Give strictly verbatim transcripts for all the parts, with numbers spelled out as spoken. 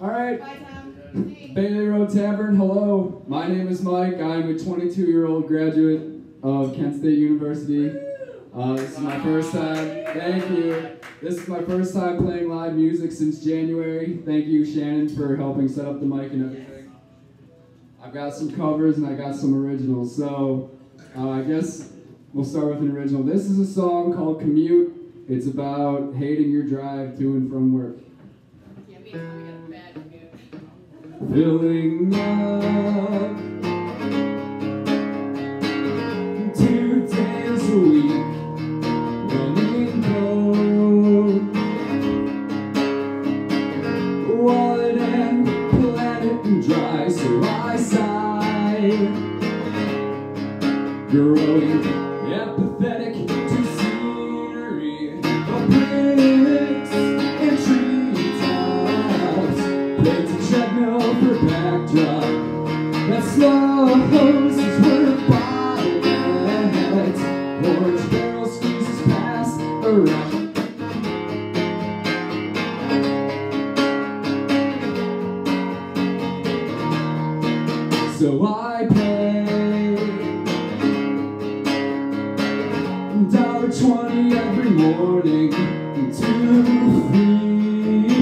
All right. Bye, Tom. Bailey Road Tavern, hello. My name is Mike. I'm a twenty-two-year-old graduate of Kent State University. Uh, this is my first time. Thank you. This is my first time playing live music since January. Thank you, Shannon, for helping set up the mic and everything. I've got some covers and I got some originals. So uh, I guess we'll start with an original. This is a song called Commute. It's about hating your drive to and from work. Yeah, we, we got a bad commute. Filling up two days a week. Growing apathetic to scenery, opinions and treetops. Plates a treadmill for backdrop. That slow hose is worth buying it. Orange barrel squeezes past around. So I pay one dollar twenty every morning to feed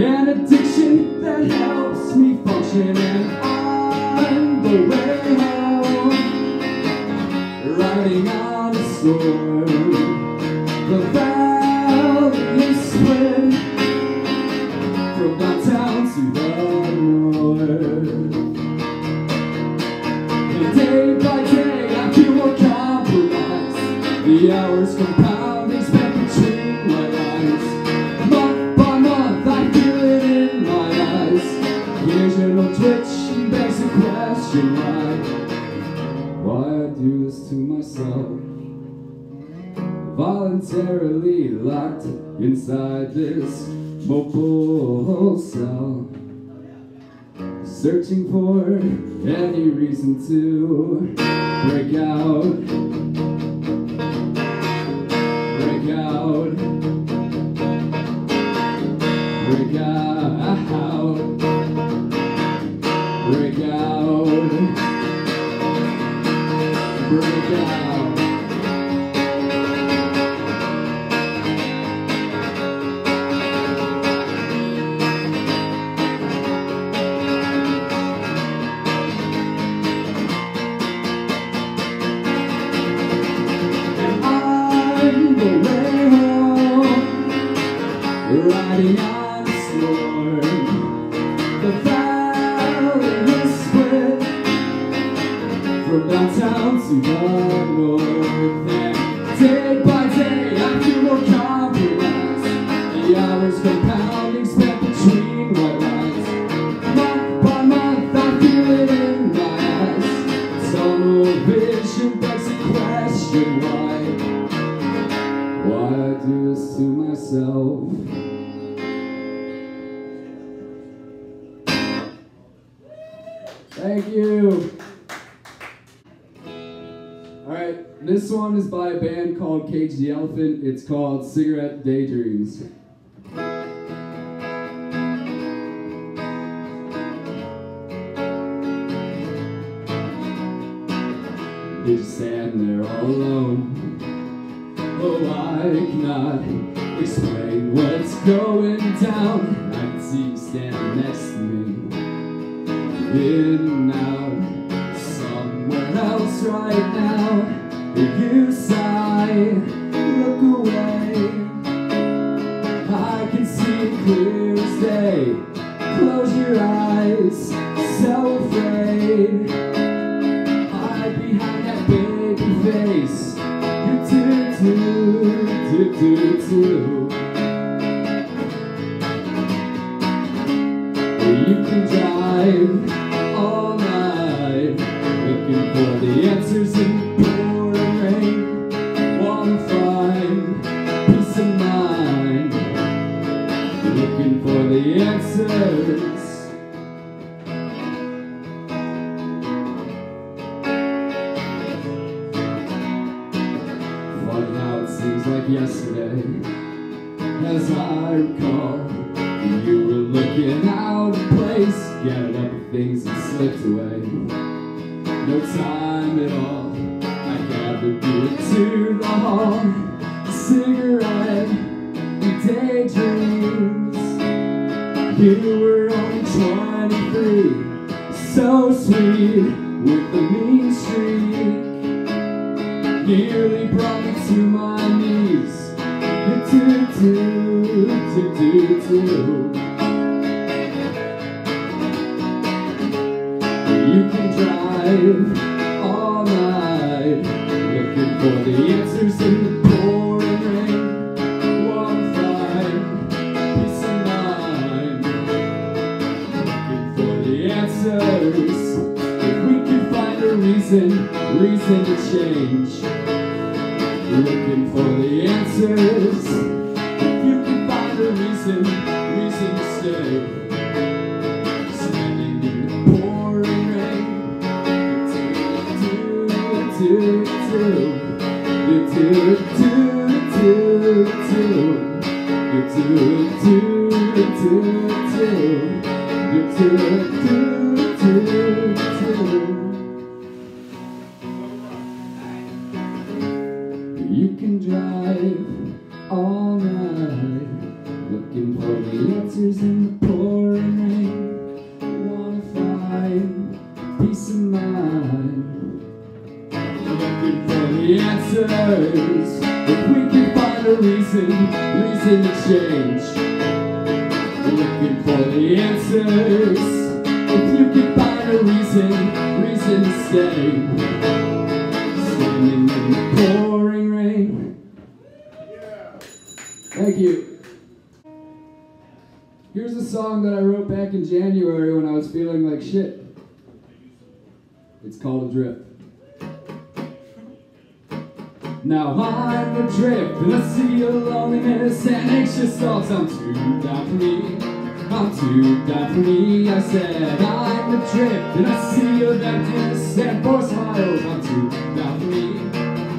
an addiction that helps me function, and on the way home, riding on a storm, the valley is split from downtown to the north. And day by day the hours compound, it's back between my eyes. Month by month, I feel it in my eyes. Occasional twitch begs the question why, why I do this to myself. Voluntarily locked inside this mobile cell, searching for any reason to break out. Break out, break out, break out. And on the way home, riding out. Downtown to the north, and day by day I feel more compromised. The hours compounding spent between white lines. Month by month I feel it in my eyes. Tunnel vision begs the question why, why I do this to myself. Thank you. Alright, this one is by a band called Cage the Elephant. It's called Cigarette Daydreams. They're just standing there all alone. Oh, I cannot explain what's going down. I can see you standing next to me. In and out. Else right now, if you sigh, look away. I can see it clear as day. Close your eyes, so afraid. Hide behind that baby face. Do do do do do do. You can drive all night, looking for the answers in pouring rain. Wanna find peace of mind, looking for the answers. Funny how it seems like yesterday as I recall. You were looking out of place, gathered up the things and slipped away. No time at all, I gathered you into the hall. Cigarette daydreams. You were only twenty-three, so sweet with the mean streak. Nearly brought me to my knees. Do, do, do, do, do. You can drive all night, looking for the answers in the pouring rain. One fine peace of mind, looking for the answers. If we can find a reason, reason to change. Looking for the answers. If you can find a reason, reason to stay. Standing in the pouring rain. Do, do, do, do, do, do, do, do, do, do, do. You can drive all night, looking for the answers in the pouring rain. You wanna find peace of mind, looking for the answers. If we can find a reason, reason to change. Looking for the answers. If you can find a reason, reason to stay. Standing in the pouring. Thank you. Here's a song that I wrote back in January when I was feeling like shit. It's called Adrift. Now I'm adrift, and I see your loneliness and anxious thoughts. I'm too down for me. I'm too down for me. I said I'm adrift, and I see your emptiness and poor smiles. I'm too down for me.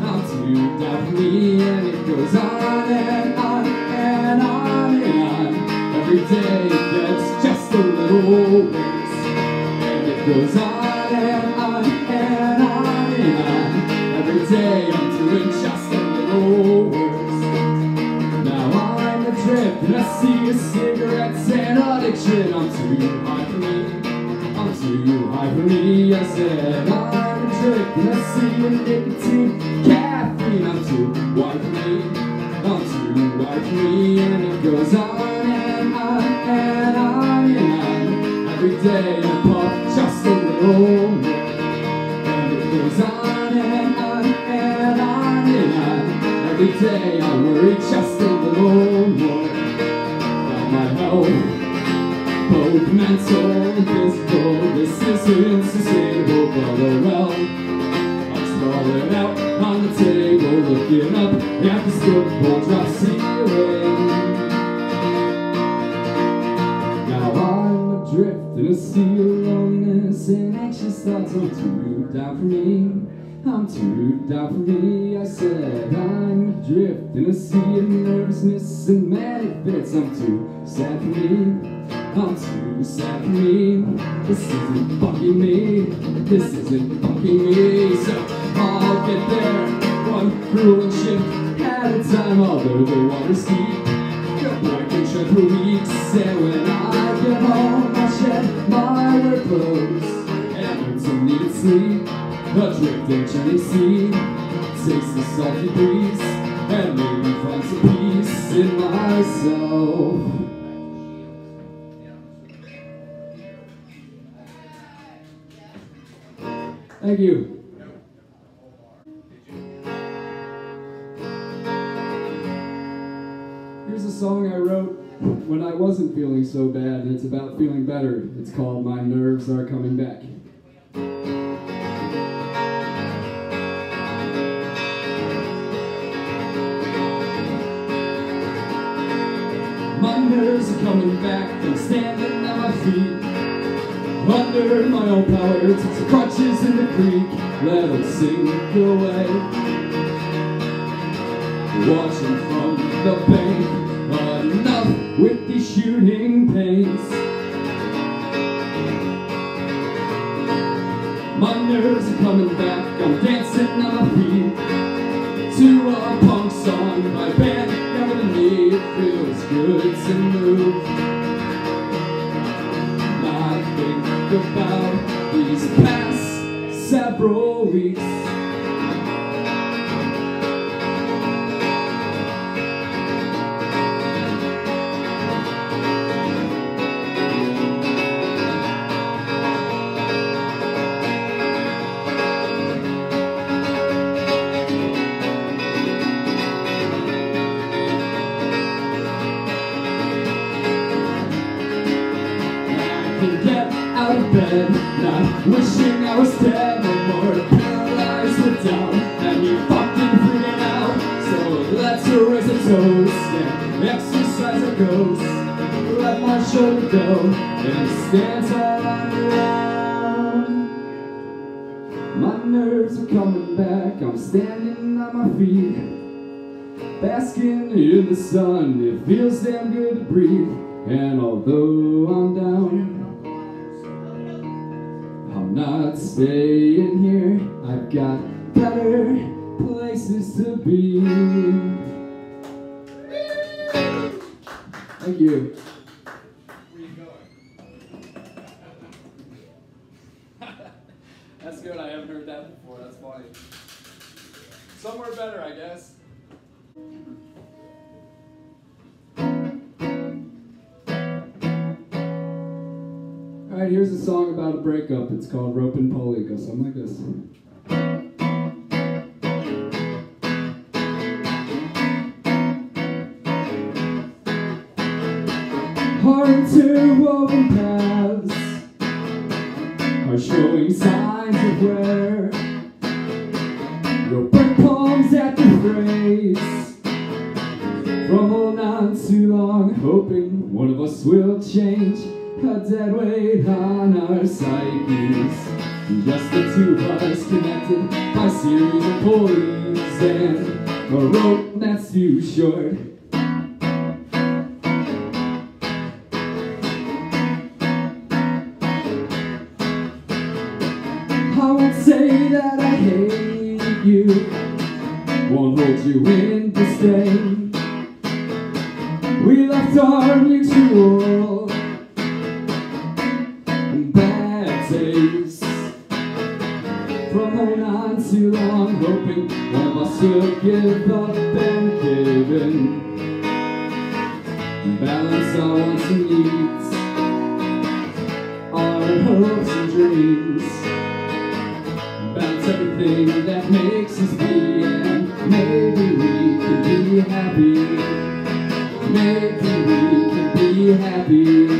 I'm too down for me, and it goes on and on. And on and on, every day gets just a little worse. And it goes on and on and on and on. Every day I'm doing just a little worse. Now I'm adrift, and I see a cigarettes and addiction. I'm too high for me. I'm too high for me. I said I'm adrift, and I see a nicotine, caffeine. I'm too wide for me. I'm too wide for me, and it goes on and on and on and on. Every day I pop just a little more. And it goes on and on and on and on. Every day I worry just a little more about my health, both mental and physical. This isn't sustainable, but oh well. Crawling out on the table, looking up at the football drop ceiling. Now I'm adrift, and I see your loneliness and anxious thoughts. I'm too down for me. I'm too down for me. I said I'm adrift, and I see your nervousness and manic fits. I'm too sad for me. I'm too sad for me. This isn't fucking me. This isn't fucking me. So I'll get there, one grueling shift at a time, although the water's deep. I can tread for weeks, and when I get home, I'll shed my work clothes and learn to need sleep. Adrift in China sea, taste the salty breeze, and maybe find some peace in myself. Thank you. Here's a song I wrote when I wasn't feeling so bad, and it's about feeling better. It's called My Nerves Are Coming Back. My nerves are coming back, I'm standing on my feet, under my own power, took some crutches in the creek, let them sink away, watching from the bank. with the shooting pains. My nerves are coming back, I'm dancing on my feet to a punk song by band down in me. It feels good to move. I think about these past several weeks. Not wishing I was dead no more, paralyzed with doubt, and you fucking freaking out. So let's raise a toast and exercise our ghosts. Let my shoulder go and stand tall on the ground. My nerves are coming back, I'm standing on my feet, basking in the sun. It feels damn good to breathe, and although I'm down, not staying here, I've got better places to be. Thank you. Where you going? That's good, I haven't heard that before, that's funny. Somewhere better, I guess. Alright, here's a song about a breakup. It's called Rope and Pulley. It goes something like this. Our interwoven paths are showing signs of wear. Your brick palms at the phrase from holding on too long, hoping one of us will change. A dead weight on our psyches, just the two of us connected by series of pulleys and a rope that's too short. I won't say that I hate you, won't hold you in disdain. We left our mutual too long, hoping one of us will give up and give in, balance our wants and needs, our hopes and dreams, balance everything that makes us be, and maybe we can be happy, maybe we can be happy.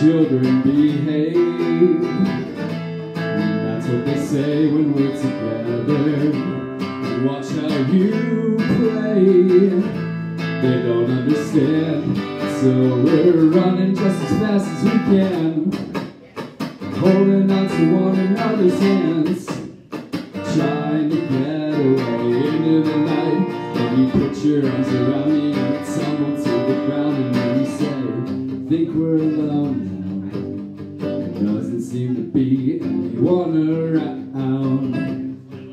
Children behave, that's what they say when we're together. Watch how you play, they don't understand, so we're running just as fast as we can, holding on to one another's hands, trying to get away into the night. And you put your arms around me and put someone to the ground, and then you say, think we're alone now. It doesn't seem to be anyone around.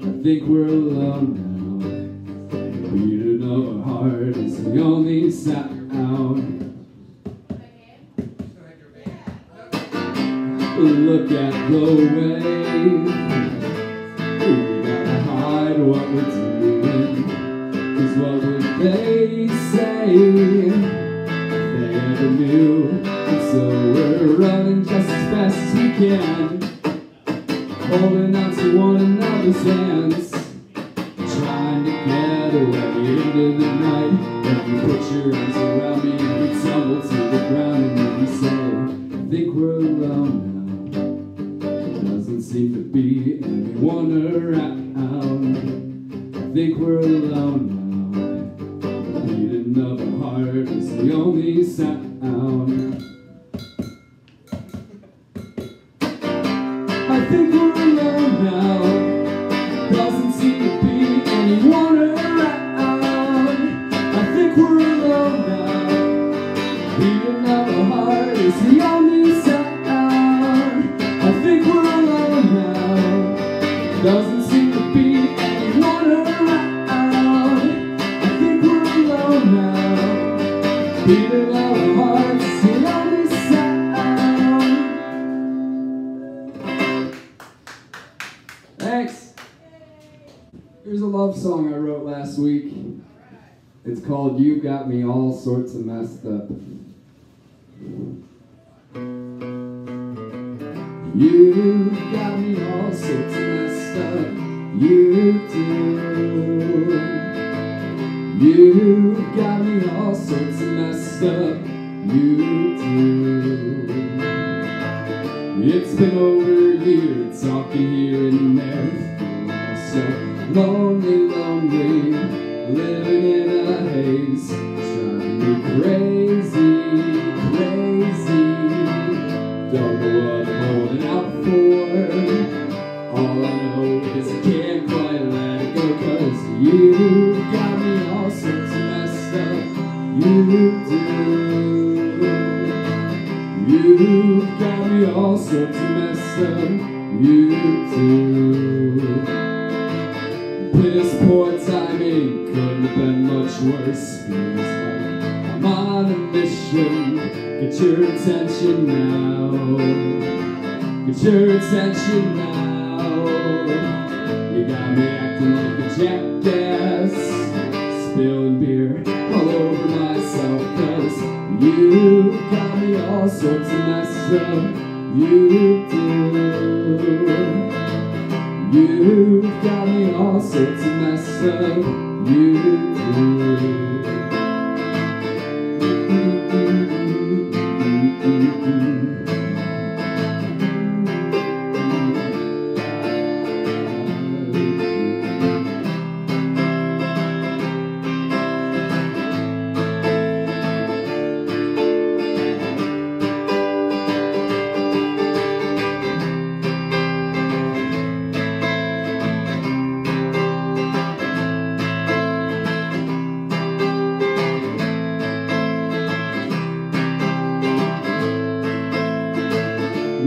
I think we're alone now. Beating of our heart is the only sound. Look at the way we gotta hide what we're doing. 'Cause what would they say if they ever knew? So we're running just as fast as we can, holding on to one another's hands, trying to get away into the night. If you put your arms around me and we tumble to the ground, and then we say, I think we're alone now. There doesn't seem to be anyone around. I think we're alone now. The beating of our heart is the only sound. I think we're alone now. Doesn't seem to be anyone around. I think we're alone now. Beating of our heart is the only sound. I think we're alone now. Doesn't seem to be anyone around. I think we're alone now. Beating of our heart is the only sound. Thanks. Here's a love song I wrote last week. It's called You Got Me All Sorts of Messed Up. You got me all sorts of messed up. You do. You got me all sorts of messed up. You do. It's been over a year, talking here and there, feeling so lonely, lonely, living in a haze, driving me crazy, crazy. Don't know what I'm holding out for. All I know is I can't quite let it go, 'cause you got me all sorts of messed up. You do. You got me all sorts of messed up, you do. Piss poor timing, couldn't have been much worse. Feels like I'm on a mission. Get your attention now. Get your attention now. You got me acting like a jackass, spilling beer all over myself, 'cause you got me all sorts of messed up, you do. You got me all sorts of messed up, you do.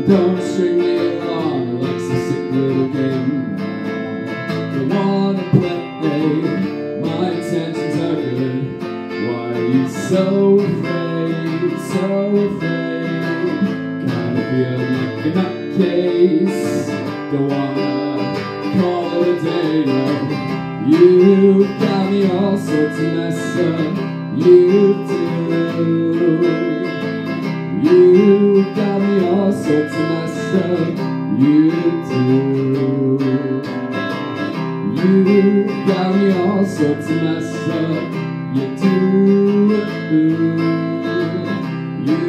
Don't string me along like some sick little game. Don't wanna play, my intentions are good. Why are you so afraid, so afraid? Kinda feel like a nutcase. Don't wanna call it a day, no. You got me all sorts of messed up, you do. You got me all sorts of messed up, you do. You got me all sorts of messed up, you do. You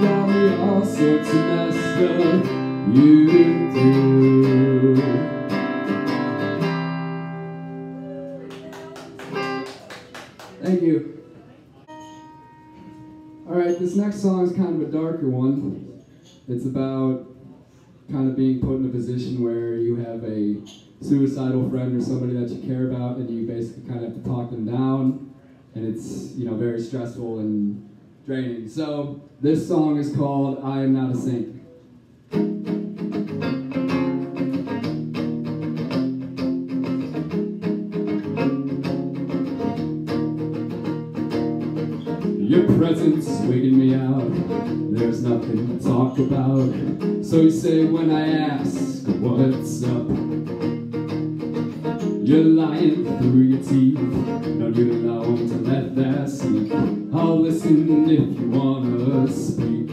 got me all sorts of messed up, you do. Thank you. Alright, this next song is kind of a darker one. It's about kind of being put in a position where you have a suicidal friend or somebody that you care about, and you basically kind of have to talk them down, and it's, you know, very stressful and draining. So this song is called I Am Not a Saint. wasn't sweeting me out. There's nothing to talk about. So you say when I ask, what's up? You're lying through your teeth. No, you don't to let that sink. I'll listen if you wanna speak.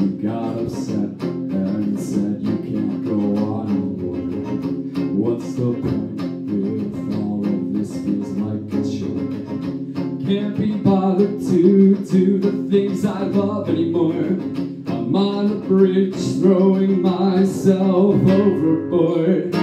You got upset and said you can't go on anymore. What's the point if all of this feels like a chore? Can't be bothered to do the things I love anymore. I'm on a bridge throwing myself overboard.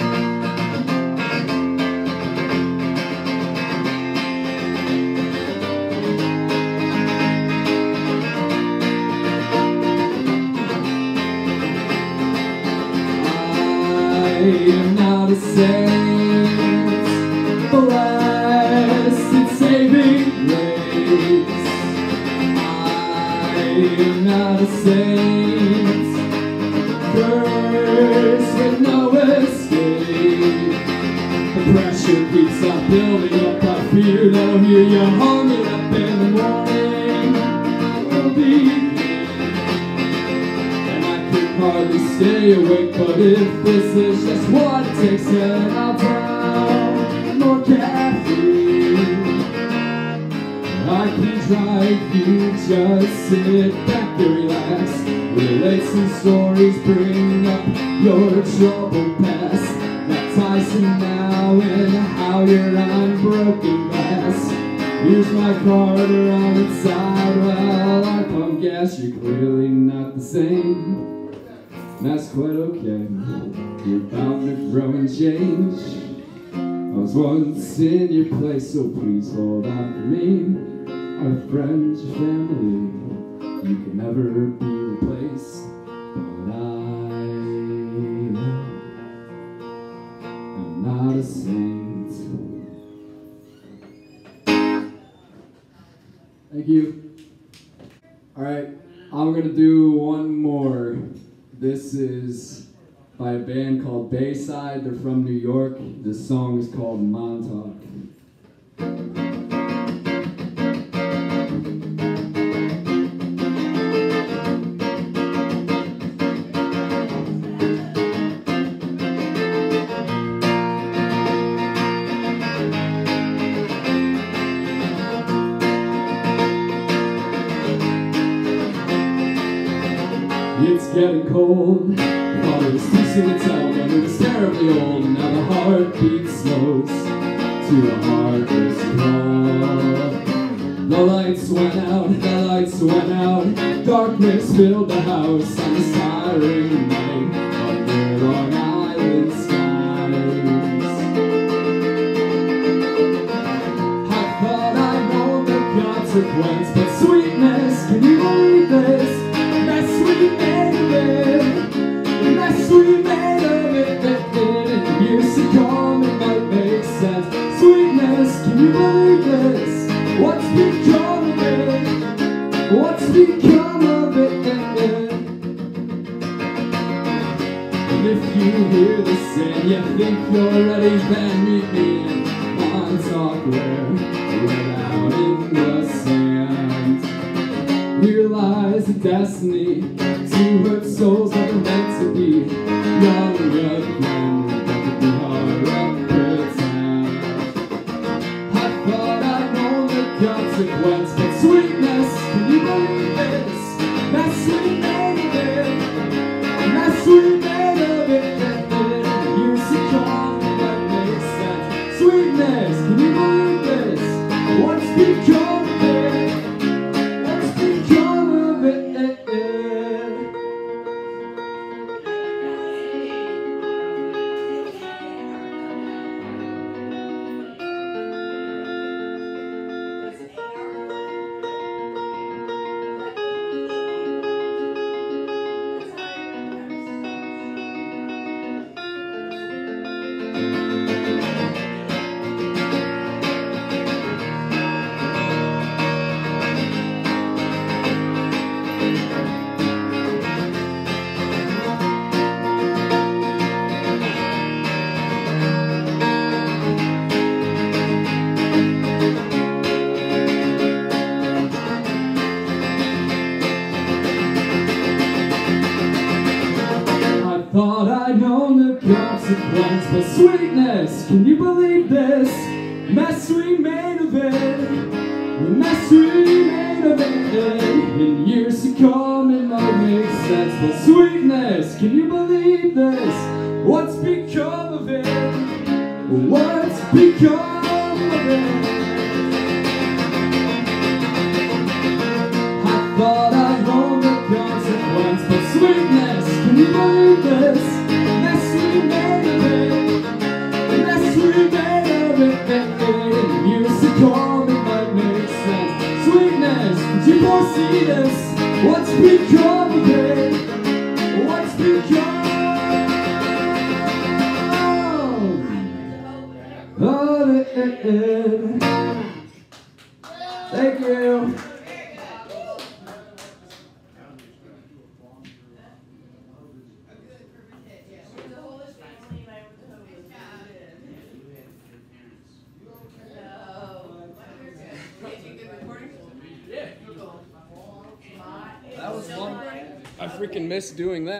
In your place, so please hold on for me. Our friends, your family, you can never be replaced. But I am not a saint. Thank you. All right, I'm gonna do one more. This is by a band called Bayside. They're from New York. The song is called Montauk. It's getting cold. Thought it was too soon to tell when it was terribly old. Now the heartbeat slows to a heartless crawl. The lights went out, the lights went out. Darkness filled the house on this tiring night under Long Island skies. I thought I know the consequence, but sweetness, can you believe this? Sweet man of it, that didn't used to come, it might make sense. Sweetness, can you believe this? What's become of it? What's become of it? And if you hear this and you think you're ready, then meet me in Montauk, where we're out in the sand. Here lies the destiny. Two hurt souls that are meant to be young again, but it'd be hard to pretend. I thought I'd known the consequence, but sweetness, can you believe this? That's thought I'd known the consequence, but sweetness, can you believe this? Mess we made of it, the mess we made of it. In years to come it all makes sense, but sweetness, can you believe this? What's become of it? What's become of it? I thought I'd known the consequence, but sweetness, can you believe this? The mess we made of it, the mess we made of it. And years to come it might make sense. Sweetness, did you foresee this? What's become of it? What's become of it? Thank you. I freaking miss doing that.